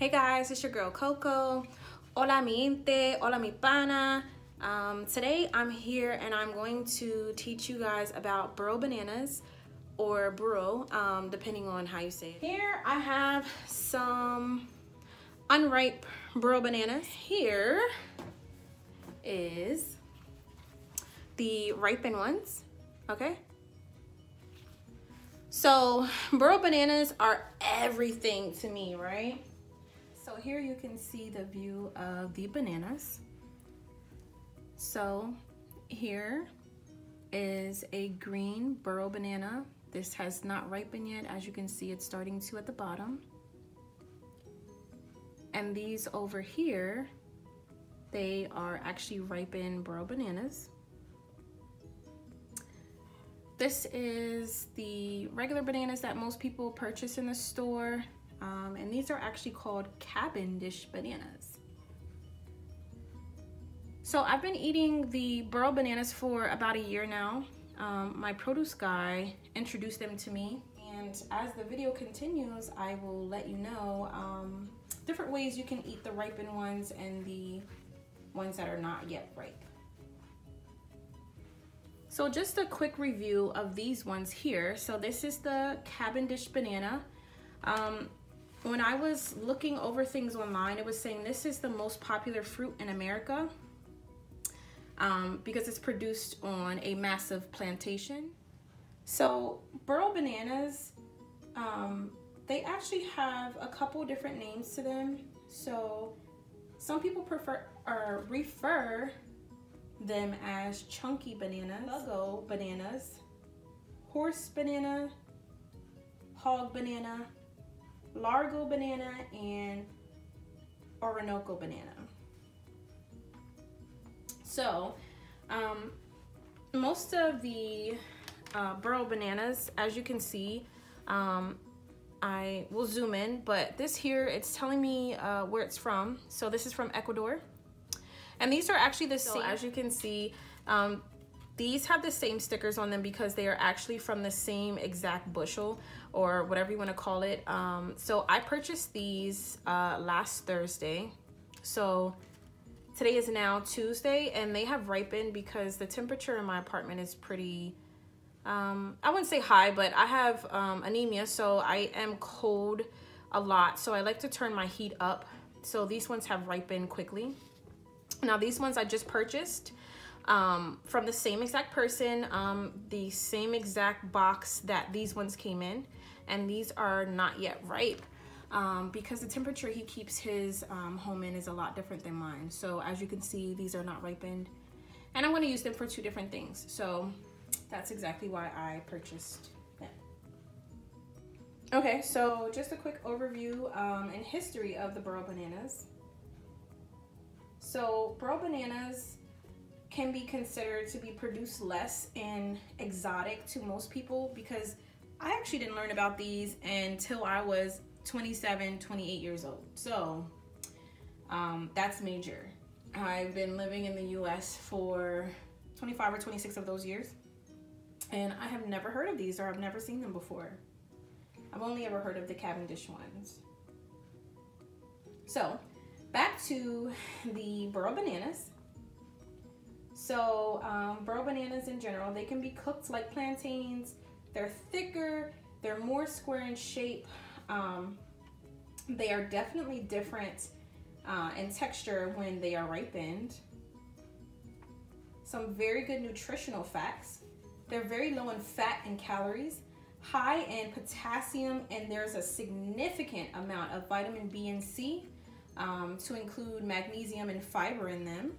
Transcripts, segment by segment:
Hey guys, it's your girl Coco. Hola mi gente, hola mi pana. Today I'm here and I'm going to teach you guys about burro bananas or burro, depending on how you say it. Here I have some unripe burro bananas. Here is the ripened ones, okay? So burro bananas are everything to me, right? So here you can see the view of the bananas. So here is a green burro banana. This has not ripened yet. As you can see, it's starting to at the bottom. And these over here, they are actually ripened burro bananas. This is the regular bananas that most people purchase in the store. And these are actually called Cavendish bananas. So I've been eating the burro bananas for about a year now. My produce guy introduced them to me, and as the video continues, I will let you know different ways you can eat the ripened ones and the ones that are not yet ripe. So just a quick review of these ones here. So this is the Cavendish banana. When I was looking over things online, it was saying this is the most popular fruit in America because it's produced on a massive plantation. So burro bananas, they actually have a couple different names to them. So some people prefer or refer them as chunky bananas, logo bananas, horse banana, hog banana, Largo banana, and Orinoco banana. So most of the burro bananas, as you can see, I will zoom in, but this here, it's telling me where it's from. So this is from Ecuador, and these are actually the same. As you can see, these have the same stickers on them because they are actually from the same exact bushel or whatever you want to call it. So I purchased these last Thursday. So today is now Tuesday, and they have ripened because the temperature in my apartment is pretty, I wouldn't say high, but I have anemia, so I am cold a lot. So I like to turn my heat up. So these ones have ripened quickly. Now these ones I just purchased from the same exact person, the same exact box that these ones came in, and these are not yet ripe because the temperature he keeps his home in is a lot different than mine. So as you can see, these are not ripened, and I'm going to use them for two different things. So that's exactly why I purchased them. Okay, so just a quick overview and history of the burro bananas. So burro bananas can be considered to be produced less and exotic to most people because I actually didn't learn about these until I was 27, 28 years old. So that's major. I've been living in the US for 25 or 26 of those years, and I have never heard of these, or I've never seen them before. I've only ever heard of the Cavendish ones. So back to the burro bananas. So burro bananas in general, they can be cooked like plantains. They're thicker, they're more square in shape. They are definitely different in texture when they are ripened. Some very good nutritional facts. They're very low in fat and calories, high in potassium, and there's a significant amount of vitamin B and C to include magnesium and fiber in them.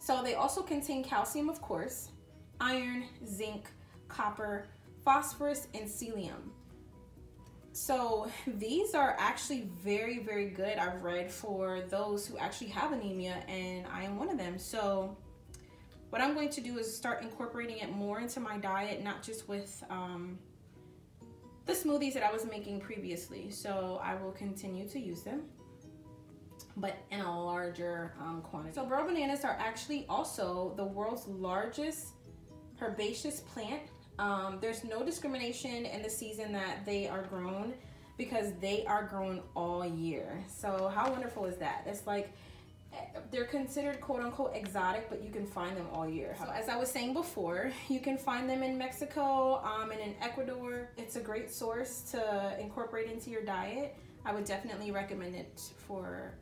So they also contain calcium, of course, iron, zinc, copper, phosphorus, and selenium. So these are actually very, very good, I've read, for those who actually have anemia, and I am one of them. So what I'm going to do is start incorporating it more into my diet, not just with the smoothies that I was making previously. So I will continue to use them, but in a larger quantity. So burro bananas are actually also the world's largest herbaceous plant. There's no discrimination in the season that they are grown. because they are grown all year. So how wonderful is that? It's like they're considered quote-unquote exotic, but you can find them all year. So as I was saying before, you can find them in Mexico and in Ecuador. It's a great source to incorporate into your diet. I would definitely recommend it for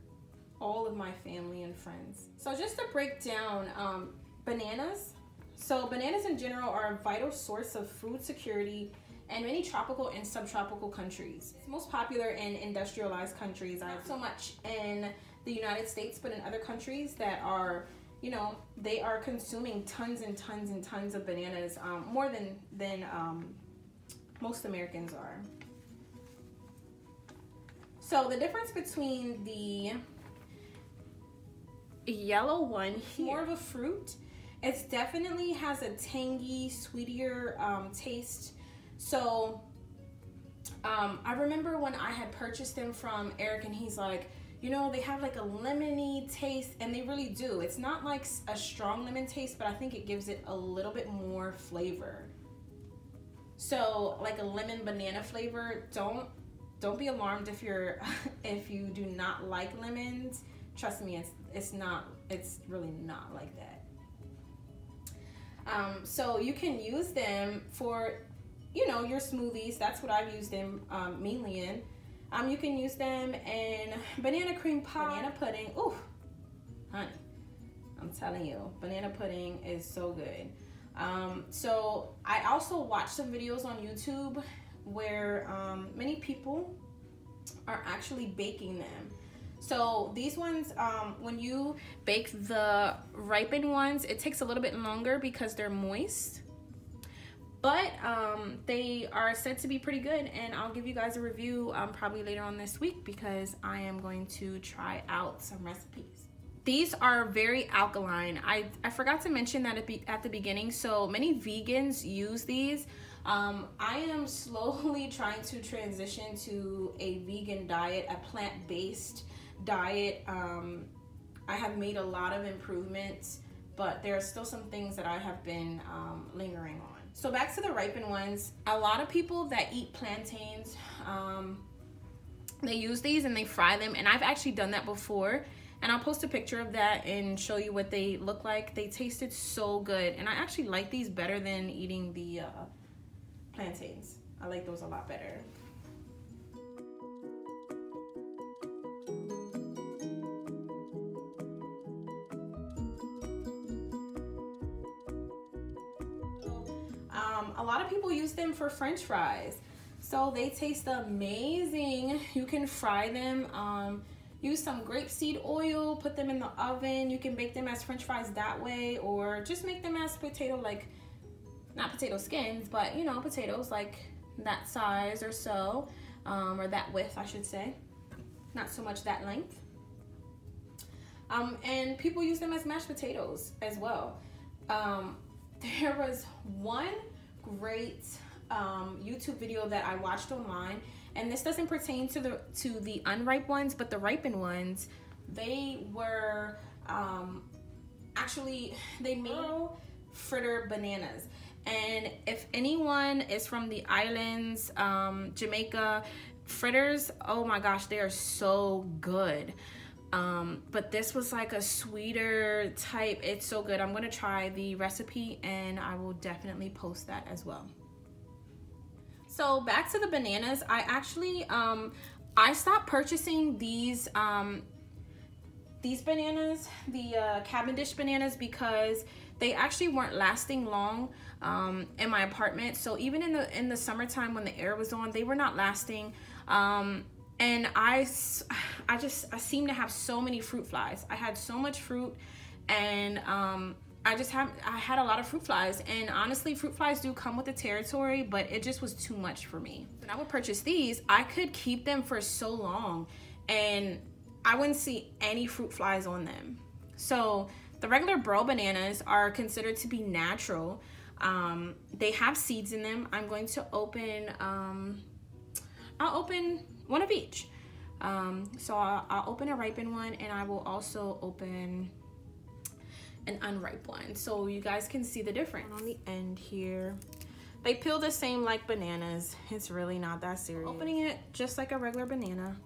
all of my family and friends. So just to break down bananas. So bananas in general are a vital source of food security in many tropical and subtropical countries. It's most popular in industrialized countries. Not so much in the United States, but in other countries that are, you know, they are consuming tons and tons and tons of bananas, more than most Americans are. So the difference between the yellow one, more of a fruit, it definitely has a tangy, sweeter taste. So I remember when I had purchased them from Eric, and he's like, you know, they have like a lemony taste, and they really do. It's not like a strong lemon taste, but I think it gives it a little bit more flavor. So like a lemon banana flavor. Don't be alarmed if you're if you do not like lemons. Trust me, it's really not like that. So you can use them for, you know, your smoothies. That's what I've used them mainly in. You can use them in banana cream pie, banana pudding. Ooh, honey, I'm telling you, banana pudding is so good. So I also watch some videos on YouTube where many people are actually baking them. So these ones, when you bake the ripened ones, it takes a little bit longer because they're moist, but they are said to be pretty good, and I'll give you guys a review probably later on this week, because I am going to try out some recipes. These are very alkaline. I forgot to mention that at the beginning, so many vegans use these. I am slowly trying to transition to a vegan diet, a plant-based diet. I have made a lot of improvements, but there are still some things that I have been lingering on. So back to the ripened ones. A lot of people that eat plantains, they use these and they fry them, and I've actually done that before, and I'll post a picture of that and show you what they look like. They tasted so good, and I actually like these better than eating the plantains. I like those a lot better. A lot of people use them for French fries. So they taste amazing. You can fry them. Use some grapeseed oil, put them in the oven. You can bake them as French fries that way, or just make them as potato, like, not potato skins, but you know, potatoes like that size or so, or that width, I should say. Not so much that length. And people use them as mashed potatoes as well. There was one great YouTube video that I watched online, and this doesn't pertain to the unripe ones, but the ripened ones, they were actually, they made fritter bananas. And if anyone is from the islands, Jamaica, fritters, oh my gosh, they are so good. But this was like a sweeter type. It's so good. I'm gonna try the recipe, and I will definitely post that as well. So back to the bananas, I actually I stopped purchasing these bananas, the Cavendish bananas, because they actually weren't lasting long in my apartment. So even in the summertime when the air was on, they were not lasting. And I seem to have so many fruit flies. I had so much fruit, and I had a lot of fruit flies. And honestly, fruit flies do come with the territory, but it just was too much for me. When I would purchase these, I could keep them for so long, and I wouldn't see any fruit flies on them. So the regular Burro bananas are considered to be natural. They have seeds in them. I'm going to open, I'll open one of each. So I'll open a ripened one, and I will also open an unripe one, so you guys can see the difference. And on the end here, They peel the same like bananas. It's really not that serious. Opening it just like a regular banana.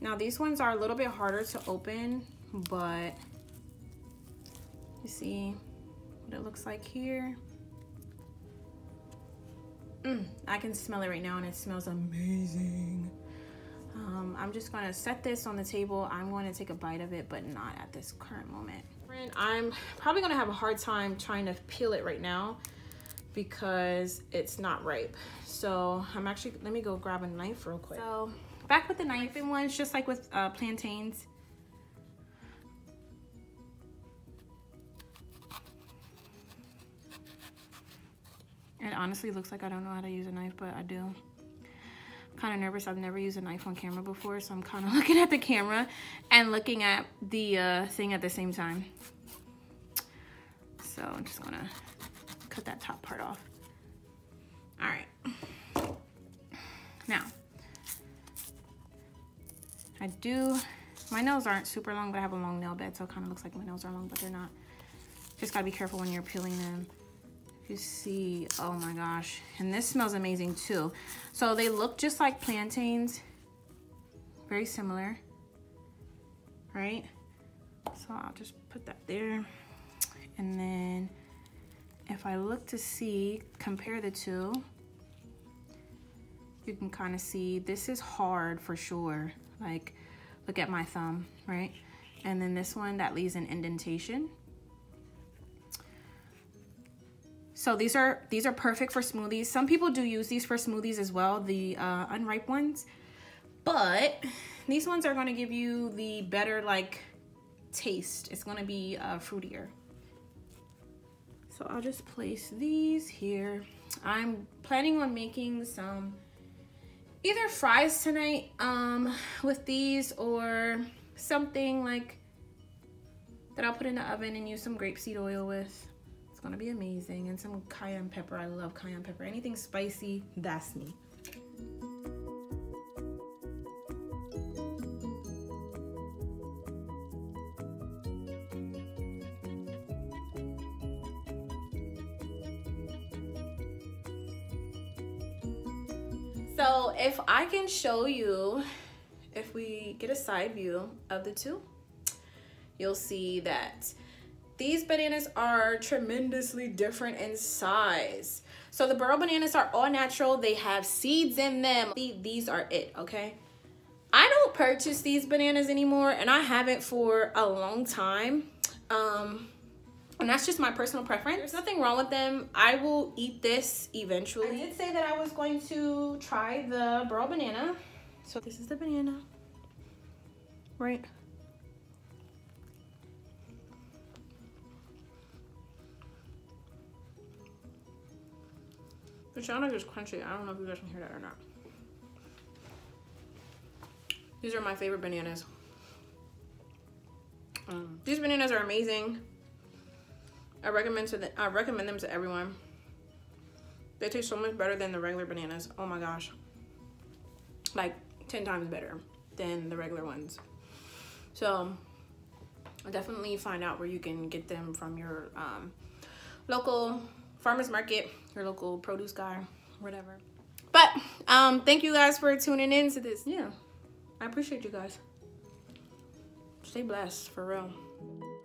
Now these ones are a little bit harder to open, but you see what it looks like here. I can smell it right now and it smells amazing. I'm just gonna set this on the table. I'm going to take a bite of it, but not at this current moment. Friend, I'm probably gonna have a hard time trying to peel it right now because it's not ripe. So I'm actually, let me go grab a knife real quick. So back with the knife and ones, just like with plantains. It honestly looks like I don't know how to use a knife, but I do. I'm kind of nervous. I've never used a knife on camera before, so I'm kind of looking at the camera and looking at the thing at the same time. So I'm just gonna cut that top part off. All right. Now, I do, my nails aren't super long, but I have a long nail bed, so it kind of looks like my nails are long, but they're not. Just gotta be careful when you're peeling them. You see, oh my gosh, and this smells amazing too. So they look just like plantains, very similar, right? So I'll just put that there, and then if I look to see, compare the two, you can kind of see this is hard for sure. Like, look at my thumb, right? And then this one that leaves an indentation. So these are perfect for smoothies. Some people do use these for smoothies as well, the unripe ones. But these ones are gonna give you the better like taste. It's gonna be fruitier. So I'll just place these here. I'm planning on making some either fries tonight with these, or something like that I'll put in the oven and use some grapeseed oil with. It's gonna be amazing. And some cayenne pepper. I love cayenne pepper. Anything spicy, that's me. So if I can show you, if we get a side view of the two, you'll see that these bananas are tremendously different in size. So the Burro bananas are all natural. They have seeds in them. These are it, okay? I don't purchase these bananas anymore, and I haven't for a long time. And that's just my personal preference. There's nothing wrong with them. I will eat this eventually. I did say that I was going to try the Burro banana. So this is the banana, right? The chowder is crunchy. I don't know if you guys can hear that or not. These are my favorite bananas. These bananas are amazing. I recommend them to everyone. They taste so much better than the regular bananas. Oh my gosh. Like 10 times better than the regular ones. So definitely find out where you can get them from your local farmer's market, your local produce guy, whatever. But thank you guys for tuning in to this. Yeah, I appreciate you guys. Stay blessed, for real.